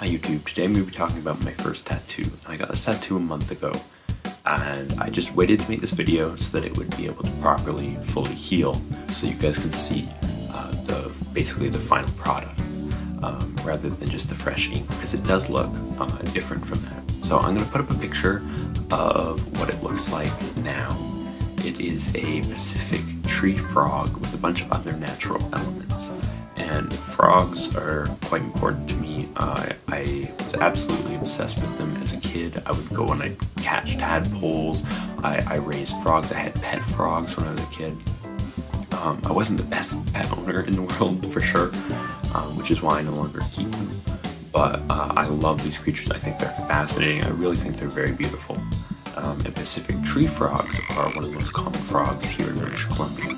Hi YouTube, today I'm going to be talking about my first tattoo. And I got this tattoo a month ago, and I just waited to make this video so that it would be able to properly, fully heal, so you guys can see basically the final product, rather than just the fresh ink, because it does look different from that. So I'm going to put up a picture of what it looks like now. It is a Pacific tree frog with a bunch of other natural elements. And frogs are quite important to me. I was absolutely obsessed with them as a kid. I would go and I'd catch tadpoles. I raised frogs. I had pet frogs when I was a kid. I wasn't the best pet owner in the world, for sure, which is why I no longer keep them. But I love these creatures. I think they're fascinating. I really think they're very beautiful. And Pacific tree frogs are one of the most common frogs here in British Columbia.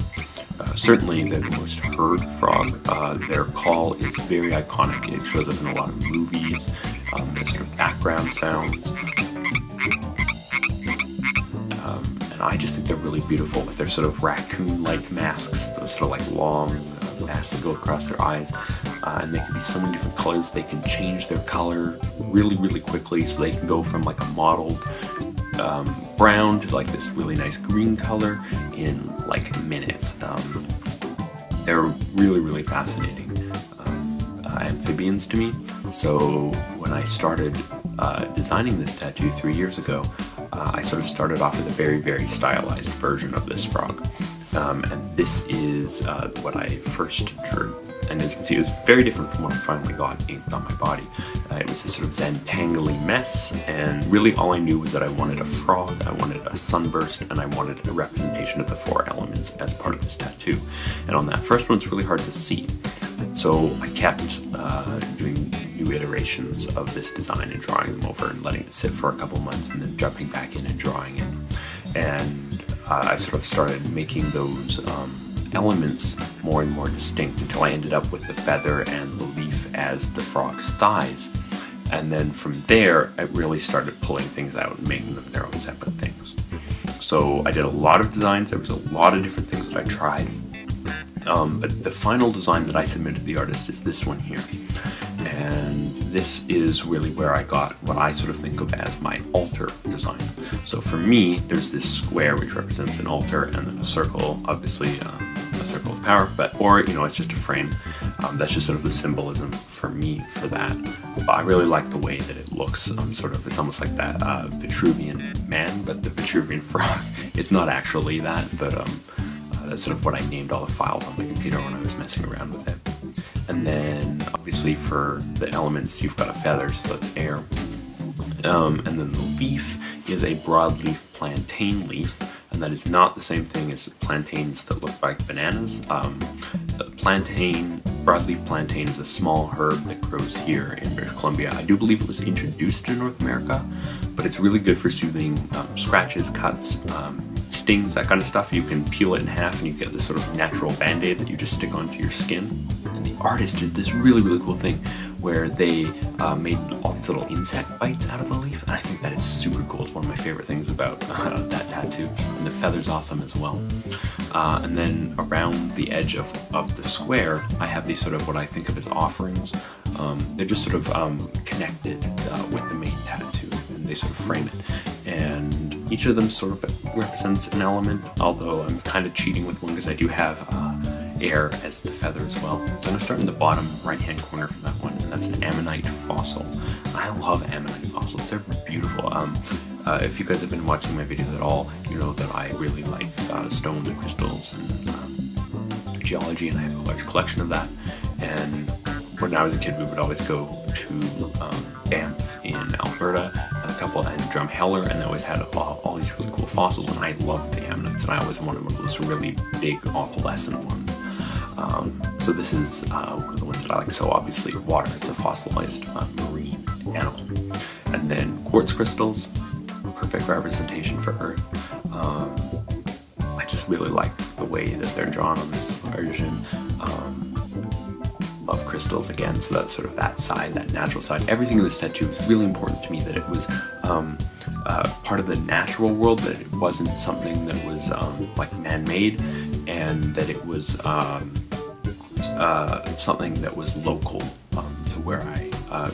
Certainly the most heard frog. Their call is very iconic. It shows up in a lot of movies, as sort of background sounds. And I just think they're really beautiful with their sort of raccoon-like masks, those sort of like long masks that go across their eyes. And they can be so many different colors. They can change their color really, really quickly, so they can go from like a mottled brown to like this really nice green color in like minutes. They're really, really fascinating amphibians to me. So when I started designing this tattoo 3 years ago, I sort of started off with a very, very stylized version of this frog. And this is what I first drew. And as you can see, it was very different from when I finally got inked on my body. It was this sort of zentangly mess, and really all I knew was that I wanted a frog, I wanted a sunburst, and I wanted a representation of the four elements as part of this tattoo. And on that first one, it's really hard to see. So I kept doing new iterations of this design and drawing them over and letting it sit for a couple months and then jumping back in and drawing it. And I sort of started making those elements more and more distinct until I ended up with the feather and the leaf as the frog's thighs. And then from there, I really started pulling things out and making them their own separate things. So I did a lot of designs. There was a lot of different things that I tried. But the final design that I submitted to the artist is this one here. And this is really where I got what I sort of think of as my altar design. So for me, there's this square which represents an altar, and then a circle, obviously, a circle of power, or you know, it's just a frame. That's just sort of the symbolism for me for that. But I really like the way that it looks. Sort of, it's almost like that Vitruvian man, but the Vitruvian frog. It's not actually that, but that's sort of what I named all the files on my computer when I was messing around with it. And then obviously for the elements, you've got a feather, so that's air. And then the leaf is a broad leaf plantain leaf, and that is not the same thing as the plantains that look like bananas. The broadleaf plantain is a small herb that grows here in British Columbia. I do believe it was introduced to North America, but it's really good for soothing scratches, cuts, stings, that kind of stuff. You can peel it in half and you get this sort of natural band-aid that you just stick onto your skin. And the artist did this really, really cool thing where they made all these little insect bites out of the leaf, and I think that is super cool. It's one of my favorite things about that tattoo, and the feather's awesome as well. And then around the edge of the square, I have these sort of what I think of as offerings. They're just sort of connected with the main tattoo, and they sort of frame it. And each of them sort of represents an element, although I'm kind of cheating with one because I do have air as the feather as well. So I'm going to start in the bottom right-hand corner from that one, and that's an ammonite fossil. I love ammonite fossils. They're beautiful. If you guys have been watching my videos at all, you know that I really like stones and crystals and geology, and I have a large collection of that. And when I was a kid, we would always go to Banff in Alberta and Drumheller, and they always had all these really cool fossils, and I loved the ammonites, and I always wanted one of those really big opalescent ones. So this is one of the ones that I like. So obviously water, it's a fossilized marine animal. And then quartz crystals, perfect representation for Earth. I just really like the way that they're drawn on this version. Love crystals again, so that's sort of that side, that natural side. Everything in this tattoo was really important to me, that it was part of the natural world, that it wasn't something that was like man-made, and that it was something that was local to where I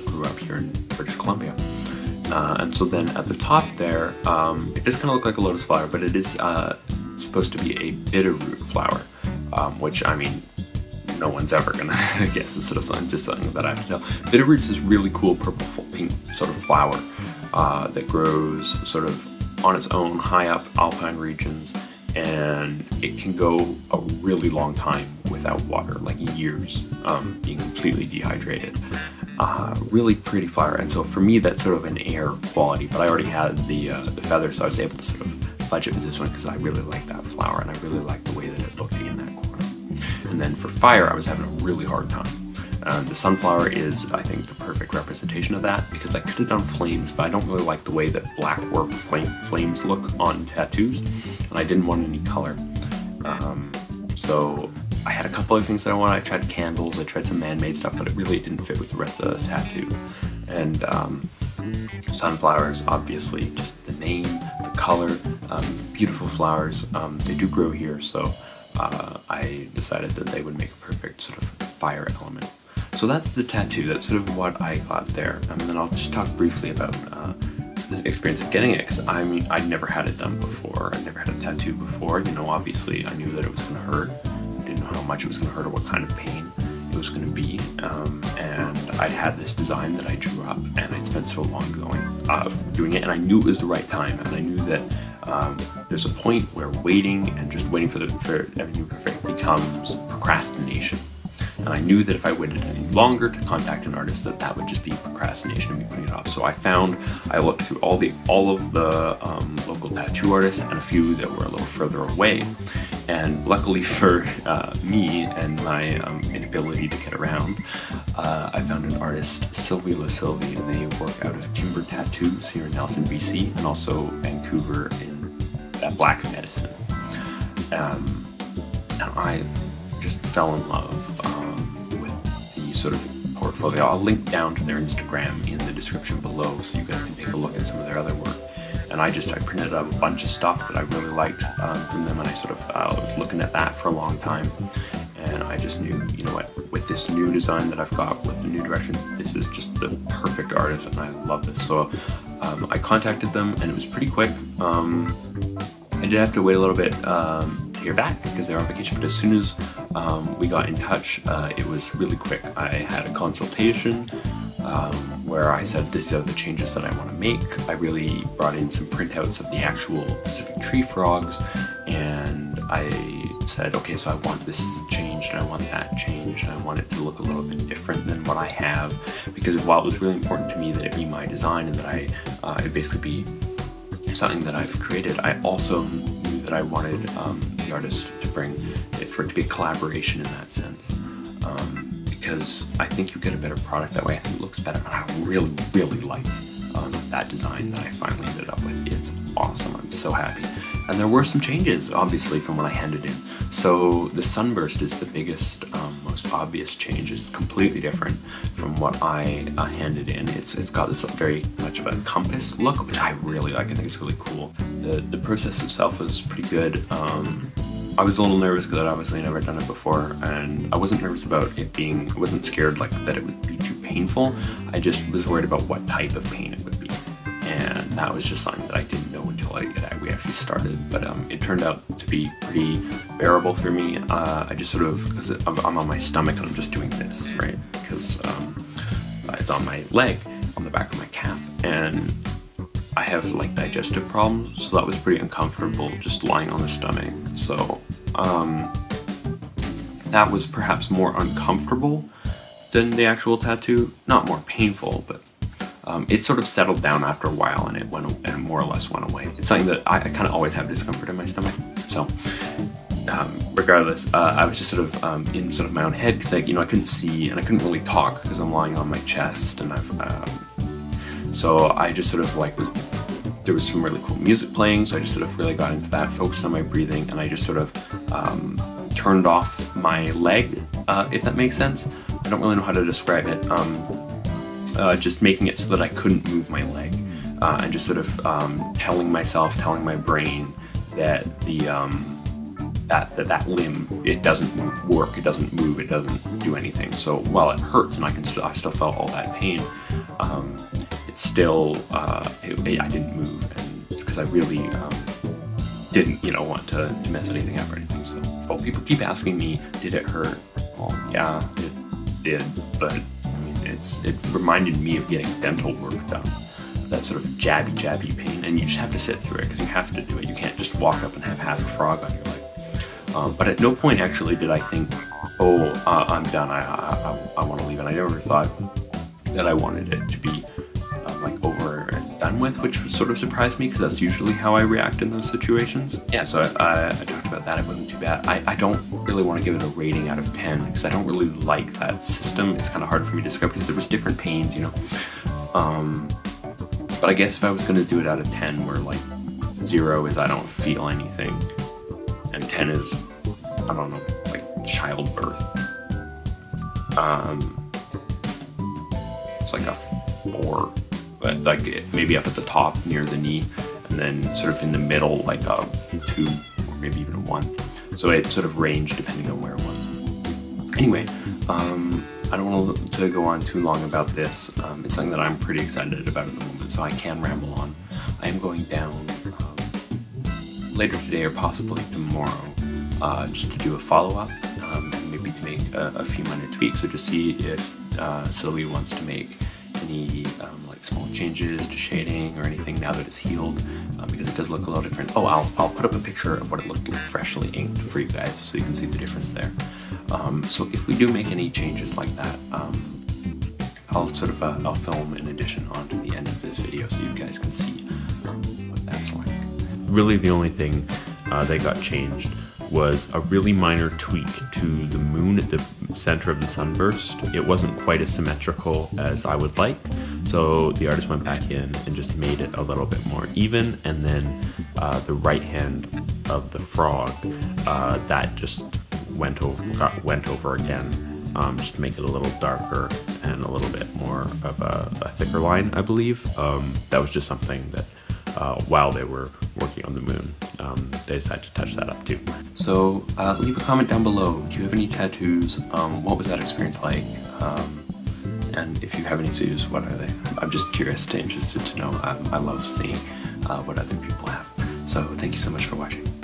grew up here in British Columbia. And so then at the top there, it does kind of look like a lotus flower, but it is supposed to be a bitter root flower, which, I mean, no one's ever gonna guess this sort of thing, just something that I have to know. Bitter root's this really cool purple pink sort of flower that grows sort of on its own high up alpine regions, and it can go a really long time without water, like years, being completely dehydrated. Really pretty flower, and so for me that's sort of an air quality, but I already had the feather, so I was able to sort of fudge it with this one because I really like that flower and I really like the way that it looked in that corner. And then for fire, I was having a really hard time. The sunflower is, I think, the perfect representation of that, because I could have done flames, but I don't really like the way that black or flames look on tattoos, and I didn't want any color. So I had a couple of things that I wanted. I tried candles, I tried some man-made stuff, but it really didn't fit with the rest of the tattoo. And sunflowers, obviously, just the name, the color, beautiful flowers. They do grow here, so I decided that they would make a perfect sort of fire element. So that's the tattoo, that's sort of what I got there. And then I'll just talk briefly about this experience of getting it, because I mean, I'd never had it done before, I'd never had a tattoo before. You know, obviously I knew that it was going to hurt, I didn't know how much it was going to hurt or what kind of pain it was going to be, and I'd had this design that I drew up, and I'd spent so long doing it, and I knew it was the right time, and I knew that there's a point where waiting and just waiting for everything perfect becomes procrastination. And I knew that if I waited any longer to contact an artist, that would just be procrastination and me putting it off. So I looked through all of the local tattoo artists and a few that were a little further away. And luckily for me and my inability to get around, I found an artist, Sylvie le Sylvie, and they work out of Timber Tattoos here in Nelson BC, and also Vancouver in Black Medicine. And I just fell in love with the sort of portfolio. I'll link down to their Instagram in the description below so you guys can take a look at some of their other work. And I printed up a bunch of stuff that I really liked from them, and I sort of was looking at that for a long time, and I just knew, you know what, with this new design that I've got, with the new direction, this is just the perfect artist and I love this. So I contacted them and it was pretty quick. I did have to wait a little bit to hear back because they were on vacation, but as soon as we got in touch, it was really quick. I had a consultation where I said these are the changes that I want to make. I really brought in some printouts of the actual Pacific tree frogs, and I said, okay, so I want this changed and I want that changed and I want it to look a little bit different than what I have, because while it was really important to me that it be my design and that it basically be something that I've created, I also knew that I wanted the artist to bring it, for it to be a collaboration in that sense. Because I think you get a better product that way, I think it looks better, and I really, really like that design that I finally ended up with. It's awesome, I'm so happy. And there were some changes, obviously, from what I handed in. So the sunburst is the biggest, most obvious change. It's completely different from what I handed in. It's got this very much of a compass look, which I really like, I think it's really cool. The process itself was pretty good. I was a little nervous because I'd obviously never done it before, and I wasn't nervous about it being, I wasn't scared like that it would be too painful, I just was worried about what type of pain it would be, and that was just something that I didn't know until we actually started, but it turned out to be pretty bearable for me. I just sort of, because I'm on my stomach and I'm just doing this, right, because it's on my leg, on the back of my calf, and I have like digestive problems, so that was pretty uncomfortable just lying on the stomach. So that was perhaps more uncomfortable than the actual tattoo, not more painful, but it sort of settled down after a while and it went and more or less went away. It's something that I kind of always have discomfort in my stomach, so regardless, I was just sort of in sort of my own head because I couldn't see and I couldn't really talk because I'm lying on my chest, and I've so I just sort of there was some really cool music playing, so I just sort of really got into that, focused on my breathing, and I just sort of turned off my leg, if that makes sense. I don't really know how to describe it, just making it so that I couldn't move my leg, and just sort of telling my brain that that limb, it doesn't work, it doesn't move, it doesn't do anything. So while it hurts and I still felt all that pain, it's still, I didn't move, and because I really didn't, want to mess anything up or anything. So, well, people keep asking me, did it hurt? Well, yeah, it did, but I mean, it reminded me of getting dental work done. That sort of jabby pain, and you just have to sit through it because you have to do it. You can't just walk up and have half a frog on your leg. But at no point actually did I think, oh, I'm done, I want to leave. And I never thought that I wanted it to be like over and done with, which sort of surprised me because that's usually how I react in those situations. Yeah, so I talked about that. It wasn't too bad. I don't really want to give it a rating out of 10 because I don't really like that system. It's kind of hard for me to describe because there was different pains, But I guess if I was going to do it out of 10, where like 0 is I don't feel anything, and 10 is, I don't know, like childbirth. It's like a 4, but like maybe up at the top near the knee, and then sort of in the middle like a 2, or maybe even a 1. So it sort of ranged depending on where it was. Anyway, I don't want to go on too long about this. It's something that I'm pretty excited about at the moment, so I can ramble on. I am going down later today or possibly tomorrow just to do a follow-up and maybe to make a few minor tweaks, or to see if Sylvie wants to make any like small changes to shading or anything now that it's healed, because it does look a little different. Oh, I'll put up a picture of what it looked like freshly inked for you guys so you can see the difference there. So if we do make any changes like that, I'll film an addition onto the end of this video so you guys can see what that's like. Really the only thing that got changed was a really minor tweak to the moon at the center of the sunburst. It wasn't quite as symmetrical as I would like, so the artist went back in and just made it a little bit more even, and then the right hand of the frog, that just went over again, just to make it a little darker and a little bit more of a thicker line, I believe. That was just something that while they were working on the moon, they decided to touch that up too. So leave a comment down below. Do you have any tattoos? What was that experience like? And if you have any zoos, what are they? I'm just curious to know. I love seeing what other people have. So thank you so much for watching.